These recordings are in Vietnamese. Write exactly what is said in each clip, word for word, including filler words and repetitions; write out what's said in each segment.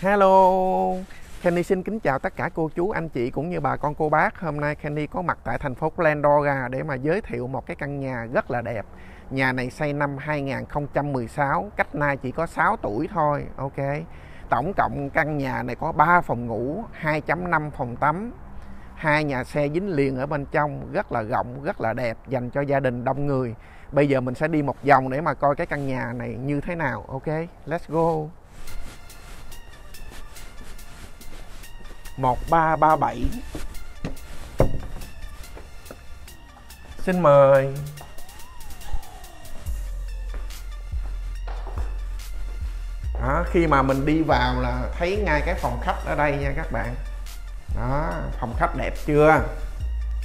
Hello, Kenny xin kính chào tất cả cô chú, anh chị cũng như bà con cô bác. Hôm nay Kenny có mặt tại thành phố Glendora để mà giới thiệu một cái căn nhà rất là đẹp. Nhà này xây năm hai nghìn không trăm mười sáu, cách nay chỉ có sáu tuổi thôi. Ok. Tổng cộng căn nhà này có ba phòng ngủ, hai phẩy năm phòng tắm, hai nhà xe dính liền ở bên trong, rất là rộng, rất là đẹp, dành cho gia đình đông người. Bây giờ mình sẽ đi một vòng để mà coi cái căn nhà này như thế nào. Ok, let's go. một ba ba bảy. Xin mời. Đó, khi mà mình đi vào là thấy ngay cái phòng khách ở đây nha các bạn. Đó, phòng khách đẹp chưa?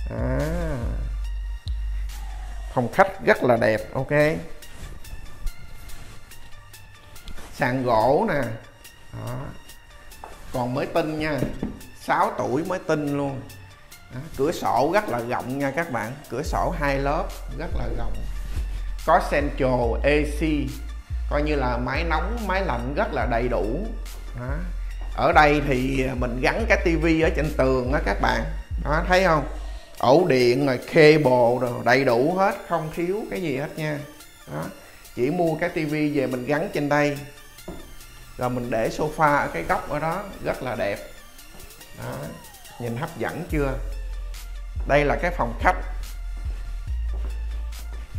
Đó, phòng khách rất là đẹp. Ok, sàn gỗ nè. Đó, còn mới tinh nha, sáu tuổi mới tinh luôn. Đó, cửa sổ rất là rộng nha các bạn, cửa sổ hai lớp rất là rộng, có central a xê, coi như là máy nóng máy lạnh rất là đầy đủ. Đó, ở đây thì mình gắn cái tivi ở trên tường đó các bạn. Đó, thấy không, ổ điện rồi cable rồi đầy đủ hết, không thiếu cái gì hết nha. Đó, chỉ mua cái tivi về mình gắn trên đây rồi mình để sofa ở cái góc ở đó, rất là đẹp. Đó, nhìn hấp dẫn chưa? Đây là cái phòng khách.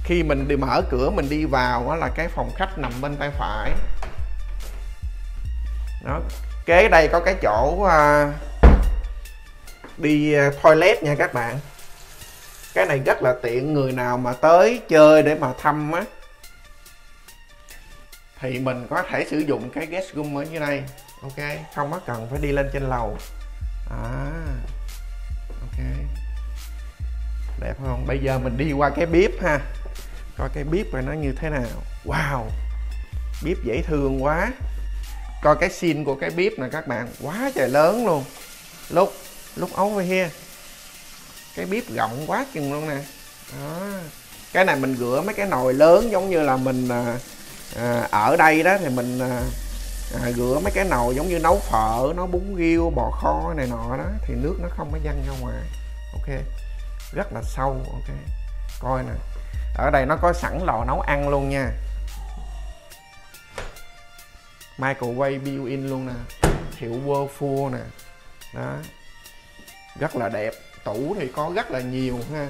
Khi mình đi mở cửa mình đi vào đó là cái phòng khách nằm bên tay phải. Đó, kế đây có cái chỗ đi toilet nha các bạn. Cái này rất là tiện, người nào mà tới chơi để mà thăm á thì mình có thể sử dụng cái guest room ở như đây. Ok, không có cần phải đi lên trên lầu. À, ok, đẹp không? Bây giờ mình đi qua cái bếp ha, coi cái bếp rồi nó như thế nào. Wow, bếp dễ thương quá. Coi cái scene của cái bếp nè các bạn, quá trời lớn luôn. Lúc lúc over here, cái bếp rộng quá chừng luôn nè. Đó, cái này mình rửa mấy cái nồi lớn, giống như là mình à, ở đây đó thì mình à, à, rửa mấy cái nồi giống như nấu phở, nấu bún riêu, bò kho này nọ đó, thì nước nó không có văng ra ngoài. Ok, rất là sâu. Ok, coi nè, ở đây nó có sẵn lò nấu ăn luôn nha, microwave built-in luôn nè, hiệu Whirlpool nè. Đó, rất là đẹp. Tủ thì có rất là nhiều ha.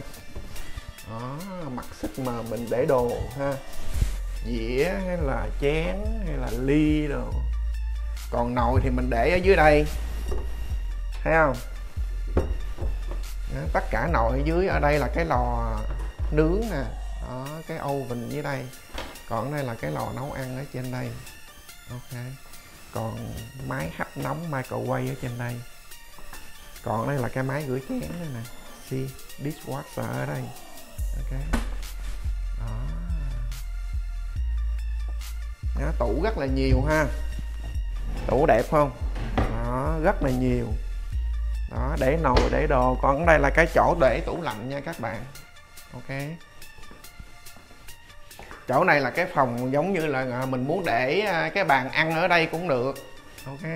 Đó, mặc sức mà mình để đồ ha, dĩa hay là chén hay là ly đồ. Còn nồi thì mình để ở dưới đây, thấy không? Đó, tất cả nồi ở dưới. Ở đây là cái lò nướng nè. Đó, cái oven dưới đây, còn đây là cái lò nấu ăn ở trên đây. Ok, còn máy hấp nóng microwave ở trên đây, còn đây là cái máy rửa chén đây nè, see dishwasher ở đây. Ok, đó, tủ rất là nhiều ha, tủ đẹp không? Đó, rất là nhiều. Đó, để nồi để đồ. Còn đây là cái chỗ để tủ lạnh nha các bạn. Ok, chỗ này là cái phòng giống như là mình muốn để cái bàn ăn ở đây cũng được. Ok,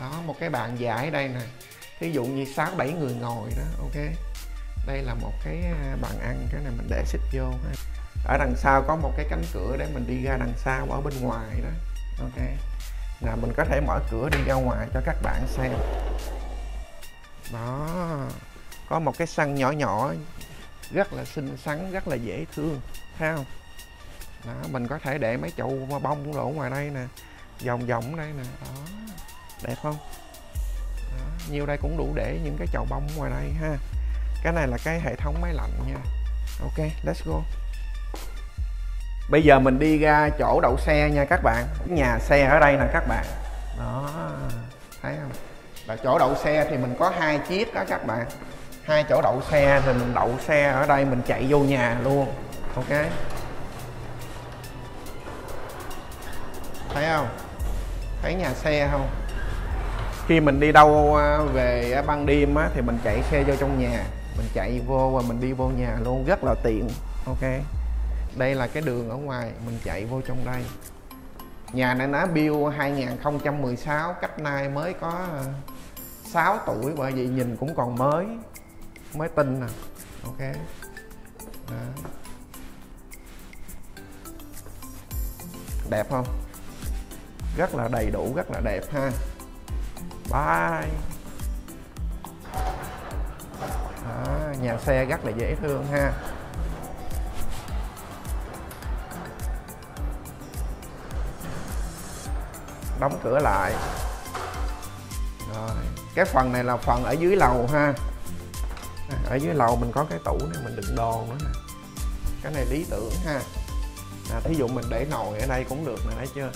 đó, một cái bàn dài ở đây nè, ví dụ như sáu bảy người ngồi đó. Ok, đây là một cái bàn ăn, cái này mình để xích vô. Ở đằng sau có một cái cánh cửa để mình đi ra đằng sau ở bên ngoài đó. Ok, là mình có thể mở cửa đi ra ngoài cho các bạn xem. Đó, có một cái sân nhỏ nhỏ, rất là xinh xắn, rất là dễ thương, thấy không? Đó, mình có thể để mấy chậu bông lỗ ngoài đây nè, vòng vòng đây nè. Đó, đẹp không? Đó, nhiều đây cũng đủ để những cái chậu bông ngoài đây ha. Cái này là cái hệ thống máy lạnh nha. Ok, let's go. Bây giờ mình đi ra chỗ đậu xe nha các bạn. Nhà xe ở đây nè các bạn. Đó, thấy không? Là chỗ đậu xe thì mình có hai chiếc đó các bạn. Hai chỗ đậu xe thì mình đậu xe ở đây, mình chạy vô nhà luôn. Ok, thấy không? Thấy nhà xe không? Khi mình đi đâu về ban đêm á, thì mình chạy xe vô trong nhà, mình chạy vô và mình đi vô nhà luôn, rất là tiện. Ok, đây là cái đường ở ngoài, mình chạy vô trong đây. Nhà này nó build hai nghìn không trăm mười sáu, cách nay mới có sáu tuổi, bởi vậy nhìn cũng còn mới, mới tinh nè. Ok. Đó. Đẹp không? Rất là đầy đủ, rất là đẹp ha. Bye. Đó, nhà xe rất là dễ thương ha. Đóng cửa lại. Rồi. Cái phần này là phần ở dưới lầu ha. Ở dưới lầu mình có cái tủ này mình đựng đồ nữa. Cái này lý tưởng ha. À, thí dụ mình để nồi ở đây cũng được nè, thấy chưa?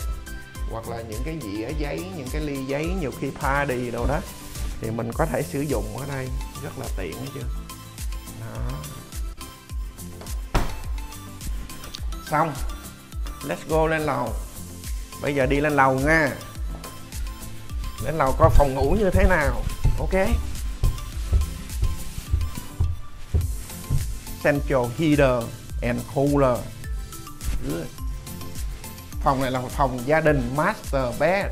Hoặc là những cái dĩa giấy, những cái ly giấy, nhiều khi party đâu đó thì mình có thể sử dụng ở đây, rất là tiện đấy chứ. Đó. Xong. Let's go lên lầu. Bây giờ đi lên lầu nha. Lên lầu coi phòng ngủ như thế nào. Ok. Central heater and cooler. Phòng này là một phòng gia đình master bed,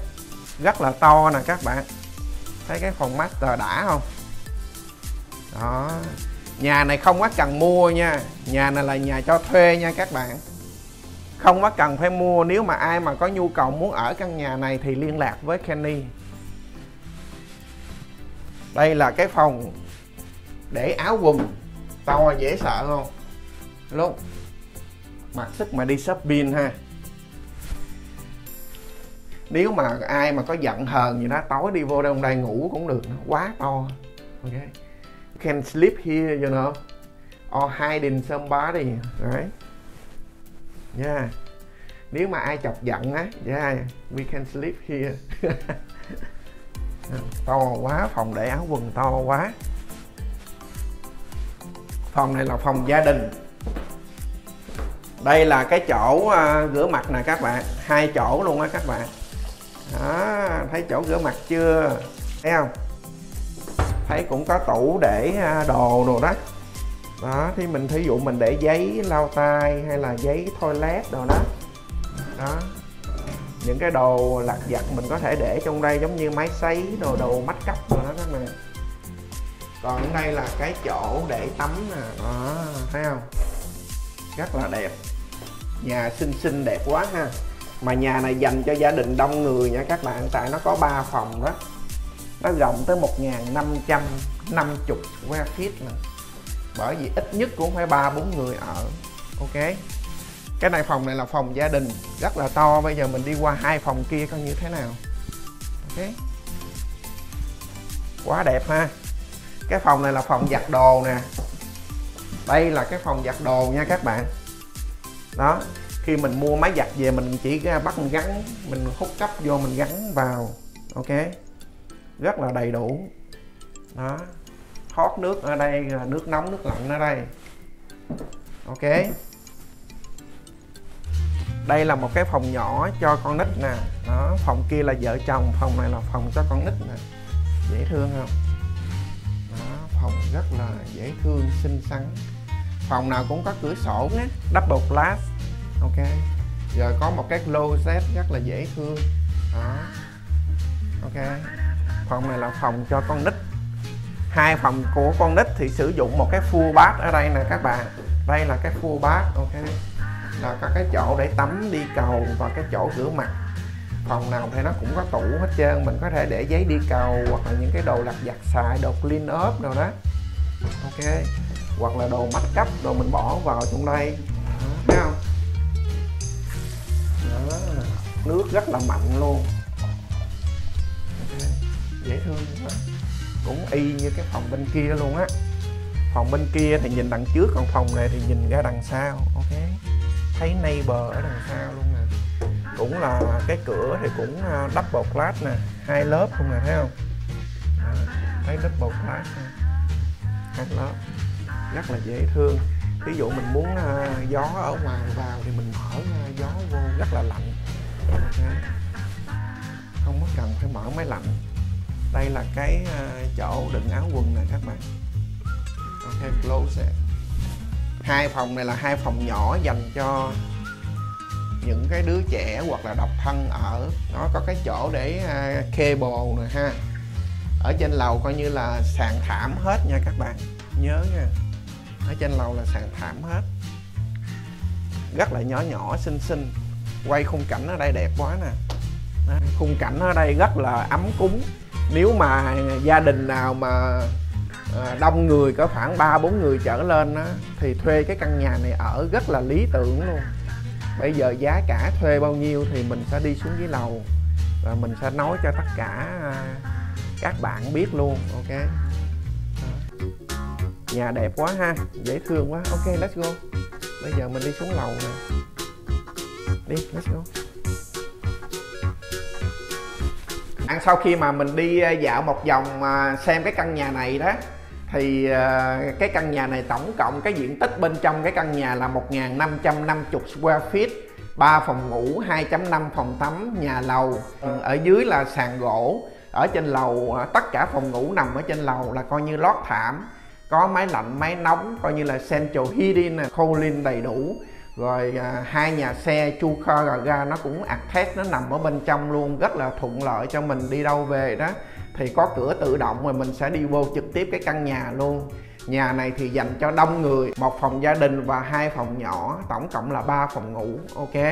rất là to nè các bạn. Thấy cái phòng master đã không? Đó. Nhà này không có cần mua nha. Nhà này là nhà cho thuê nha các bạn. Không có cần phải mua. Nếu mà ai mà có nhu cầu muốn ở căn nhà này thì liên lạc với Kenny. Đây là cái phòng để áo quần. To dễ sợ không? Lúc mặc sức mà đi shopping ha. Nếu mà ai mà có giận hờn gì đó, tối đi vô trong đây ngủ cũng được, nó quá to. Ok. You can sleep here, you know, or hide in somebody, right? Yeah. Nếu mà ai chọc giận á, yeah, we can sleep here. To quá, phòng để áo quần to quá. Phòng này là phòng gia đình. Đây là cái chỗ rửa mặt nè các bạn, hai chỗ luôn á các bạn. Đó, thấy chỗ rửa mặt chưa? Thấy không? Thấy cũng có tủ để đồ đồ đó. Đó, thì mình thí dụ mình để giấy lau tay hay là giấy toilet đồ đó. Đó. Những cái đồ lặt vặt mình có thể để trong đây, giống như máy sấy đồ đồ make up đồ đó các bạn. Còn ở đây là cái chỗ để tắm nè. Đó, thấy không? Rất là đẹp. Nhà xinh xinh đẹp quá ha. Mà nhà này dành cho gia đình đông người nha các bạn. Tại nó có ba phòng đó. Nó rộng tới một nghìn năm trăm năm mươi square feet nè. Bởi vì ít nhất cũng phải ba bốn người ở. Ok. Cái này phòng này là phòng gia đình, rất là to. Bây giờ mình đi qua hai phòng kia coi như thế nào. Ok. Quá đẹp ha. Cái phòng này là phòng giặt đồ nè. Đây là cái phòng giặt đồ nha các bạn. Đó. Khi mình mua máy giặt về mình chỉ bắt mình gắn, mình hút cấp vô mình gắn vào. Ok. Rất là đầy đủ. Đó. Thoát nước ở đây, nước nóng, nước lạnh ở đây. Ok. Đây là một cái phòng nhỏ cho con nít nè. Đó. Phòng kia là vợ chồng, phòng này là phòng cho con nít nè. Dễ thương không? Đó. Phòng rất là dễ thương, xinh xắn. Phòng nào cũng có cửa sổ nè, double glass. Ok. Rồi có một cái closet rất là dễ thương. Đó. Ok. Phòng này là phòng cho con nít. Hai phòng của con nít thì sử dụng một cái full bath ở đây nè các bạn. Đây là cái full bath. Ok. Là có cái chỗ để tắm, đi cầu và cái chỗ rửa mặt. Phòng nào thì nó cũng có tủ hết trơn. Mình có thể để giấy đi cầu hoặc là những cái đồ lặt vặt xài, đồ clean up nào đó. Ok. Hoặc là đồ make up, đồ mình bỏ vào trong đây. Thấy không? Đó. Nước rất là mạnh luôn. Okay. Dễ thương quá. Cũng y như cái phòng bên kia luôn á. Phòng bên kia thì nhìn đằng trước, còn phòng này thì nhìn ra đằng sau. Ok. Thấy neighbor ở đằng sau luôn nè. Cũng là cái cửa thì cũng double glass nè, hai lớp luôn nè, thấy không? Đó. Thấy double glass nè, hai lớp. Rất là dễ thương. Ví dụ mình muốn uh, gió ở ngoài vào thì mình mở uh, gió vô, rất là lạnh. Okay. Không có cần phải mở máy lạnh. Đây là cái uh, chỗ đựng áo quần nè các bạn. Ok, close. Hai phòng này là hai phòng nhỏ dành cho những cái đứa trẻ hoặc là độc thân ở, nó có cái chỗ để uh, kê bồ nè ha, ở trên lầu coi như là sàn thảm hết nha các bạn, nhớ nha, ở trên lầu là sàn thảm hết, rất là nhỏ nhỏ xinh xinh. Quay khung cảnh ở đây đẹp quá nè, khung cảnh ở đây rất là ấm cúng. Nếu mà gia đình nào mà đông người, có khoảng ba bốn người trở lên á, thì thuê cái căn nhà này ở rất là lý tưởng luôn. Bây giờ giá cả thuê bao nhiêu thì mình sẽ đi xuống dưới lầu và mình sẽ nói cho tất cả các bạn biết luôn, ok. Nhà đẹp quá ha, dễ thương quá, ok let's go. Bây giờ mình đi xuống lầu nè, đi let's go. Sau khi mà mình đi dạo một vòng xem cái căn nhà này đó, thì cái căn nhà này tổng cộng cái diện tích bên trong cái căn nhà là một nghìn năm trăm năm mươi square feet, ba phòng ngủ, hai chấm năm phòng tắm, nhà lầu, ở dưới là sàn gỗ, ở trên lầu tất cả phòng ngủ nằm ở trên lầu là coi như lót thảm, có máy lạnh, máy nóng, coi như là central heating, cooling đầy đủ. Rồi à, hai nhà xe, chu kho gà ga nó cũng attached, nó nằm ở bên trong luôn, rất là thuận lợi cho mình đi đâu về đó. Thì có cửa tự động rồi mình sẽ đi vô trực tiếp cái căn nhà luôn. Nhà này thì dành cho đông người, một phòng gia đình và hai phòng nhỏ, tổng cộng là ba phòng ngủ, ok.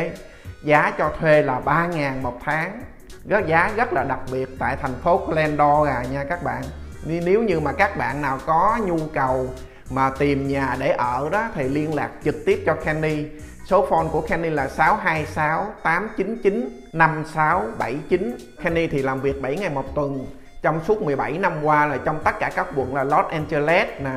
Giá cho thuê là ba ngàn một tháng, rất giá rất là đặc biệt tại thành phố Glendora nha các bạn. Nếu như mà các bạn nào có nhu cầu mà tìm nhà để ở đó thì liên lạc trực tiếp cho Kenny. Số phone của Kenny là sáu hai sáu, tám chín chín, năm sáu bảy chín. Kenny thì làm việc bảy ngày một tuần trong suốt mười bảy năm qua, là trong tất cả các quận là Los Angeles nè,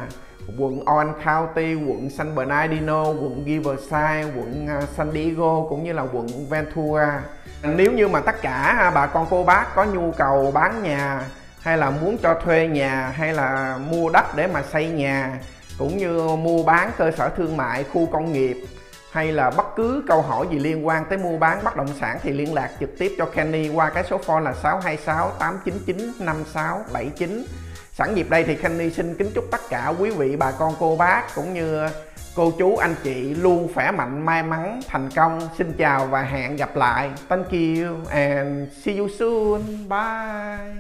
quận Orange County, quận San Bernardino, quận Riverside, quận San Diego cũng như là quận Ventura. Nếu như mà tất cả bà con cô bác có nhu cầu bán nhà hay là muốn cho thuê nhà hay là mua đất để mà xây nhà, cũng như mua bán cơ sở thương mại, khu công nghiệp, hay là bất cứ câu hỏi gì liên quan tới mua bán bất động sản thì liên lạc trực tiếp cho Kenny qua cái số phone là sáu hai sáu, tám chín chín, năm sáu bảy chín. Sẵn dịp đây thì Kenny xin kính chúc tất cả quý vị bà con cô bác cũng như cô chú anh chị luôn khỏe mạnh, may mắn, thành công. Xin chào và hẹn gặp lại. Thank you and see you soon. Bye.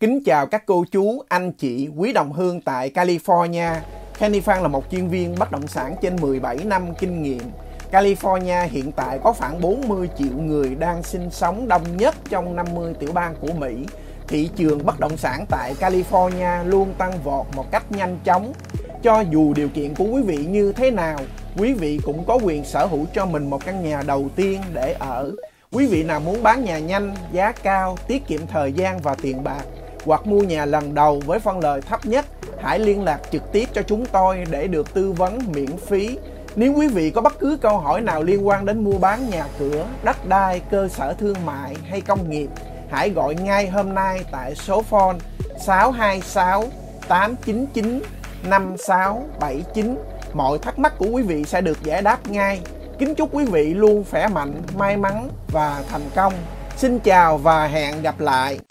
Kính chào các cô chú, anh chị, quý đồng hương tại California. Kenny Phan là một chuyên viên bất động sản trên mười bảy năm kinh nghiệm. California hiện tại có khoảng bốn mươi triệu người đang sinh sống, đông nhất trong năm mươi tiểu bang của Mỹ. Thị trường bất động sản tại California luôn tăng vọt một cách nhanh chóng. Cho dù điều kiện của quý vị như thế nào, quý vị cũng có quyền sở hữu cho mình một căn nhà đầu tiên để ở. Quý vị nào muốn bán nhà nhanh, giá cao, tiết kiệm thời gian và tiền bạc, hoặc mua nhà lần đầu với phân lời thấp nhất, hãy liên lạc trực tiếp cho chúng tôi để được tư vấn miễn phí. Nếu quý vị có bất cứ câu hỏi nào liên quan đến mua bán nhà cửa, đất đai, cơ sở thương mại hay công nghiệp, hãy gọi ngay hôm nay tại số phone sáu hai sáu, tám chín chín, năm sáu bảy chín. Mọi thắc mắc của quý vị sẽ được giải đáp ngay. Kính chúc quý vị luôn khỏe mạnh, may mắn và thành công. Xin chào và hẹn gặp lại.